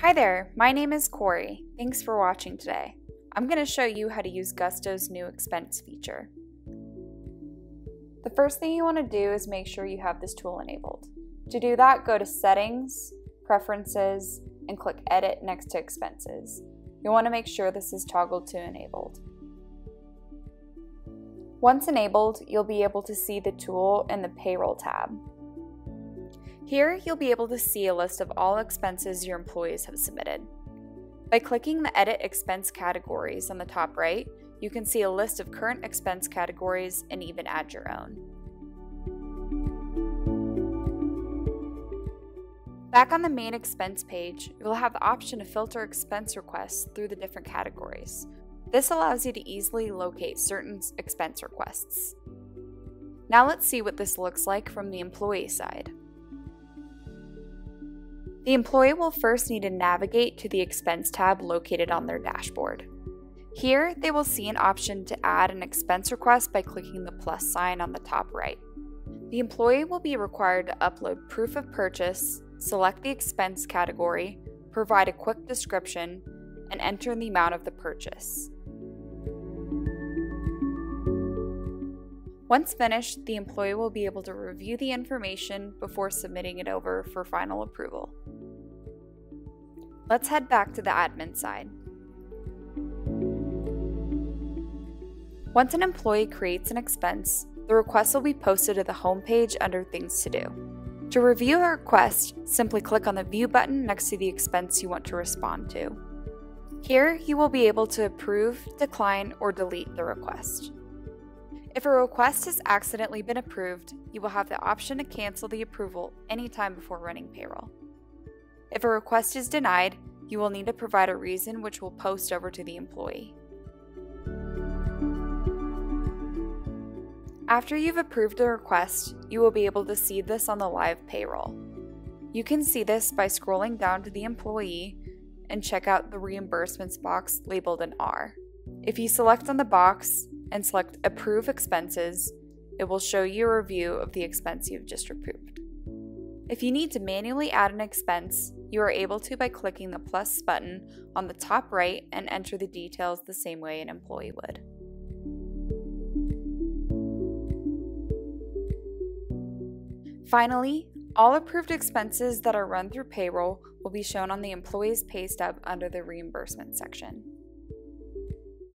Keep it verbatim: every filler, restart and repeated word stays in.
Hi there, my name is Corey. Thanks for watching today. I'm going to show you how to use Gusto's new expense feature. The first thing you want to do is make sure you have this tool enabled. To do that, go to Settings, Preferences, and click Edit next to Expenses. You'll want to make sure this is toggled to Enabled. Once enabled, you'll be able to see the tool in the Payroll tab. Here, you'll be able to see a list of all expenses your employees have submitted. By clicking the Edit Expense Categories on the top right, you can see a list of current expense categories and even add your own. Back on the main expense page, you'll have the option to filter expense requests through the different categories. This allows you to easily locate certain expense requests. Now let's see what this looks like from the employee side. The employee will first need to navigate to the expense tab located on their dashboard. Here, they will see an option to add an expense request by clicking the plus sign on the top right. The employee will be required to upload proof of purchase, select the expense category, provide a quick description, and enter the amount of the purchase. Once finished, the employee will be able to review the information before submitting it over for final approval. Let's head back to the admin side. Once an employee creates an expense, the request will be posted to the home page under Things to Do. To review a request, simply click on the View button next to the expense you want to respond to. Here, you will be able to approve, decline, or delete the request. If a request has accidentally been approved, you will have the option to cancel the approval anytime before running payroll. If a request is denied, you will need to provide a reason which will post over to the employee. After you've approved a request, you will be able to see this on the live payroll. You can see this by scrolling down to the employee and check out the reimbursements box labeled an R. If you select on the box and select Approve Expenses, it will show you a review of the expense you've just approved. If you need to manually add an expense, you are able to by clicking the plus button on the top right and enter the details the same way an employee would. Finally, all approved expenses that are run through payroll will be shown on the employee's pay stub under the reimbursement section.